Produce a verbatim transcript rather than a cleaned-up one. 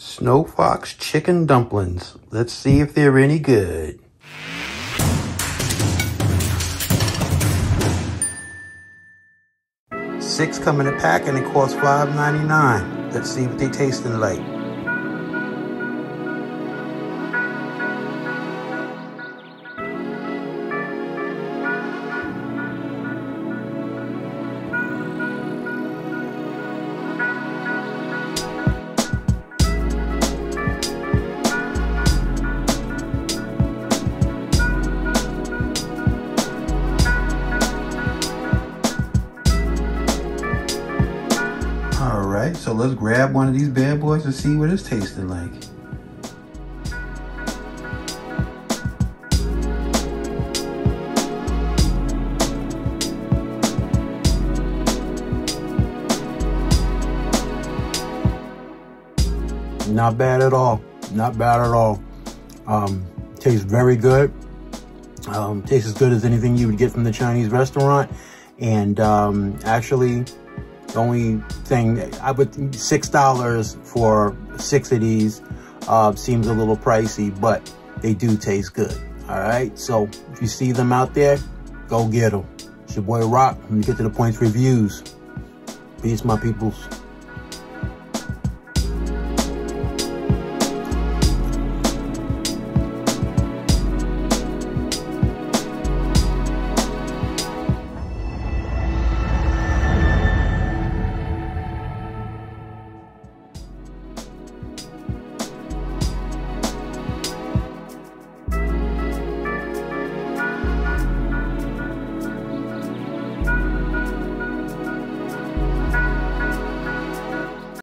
Snow Fox Chicken Dumplings. Let's see if they're any good. Six come in a pack and it costs five ninety-nine. Let's see what they tasting like. Alright, so let's grab one of these bad boys and see what it's tasting like. Not bad at all. Not bad at all. Um, tastes very good. Um, tastes as good as anything you would get from the Chinese restaurant. And um, actually, the only thing, I would six dollars for six of these uh, seems a little pricey, but they do taste good. All right, so if you see them out there, go get them. It's your boy Rock. When you get to the points reviews. Peace, my peoples.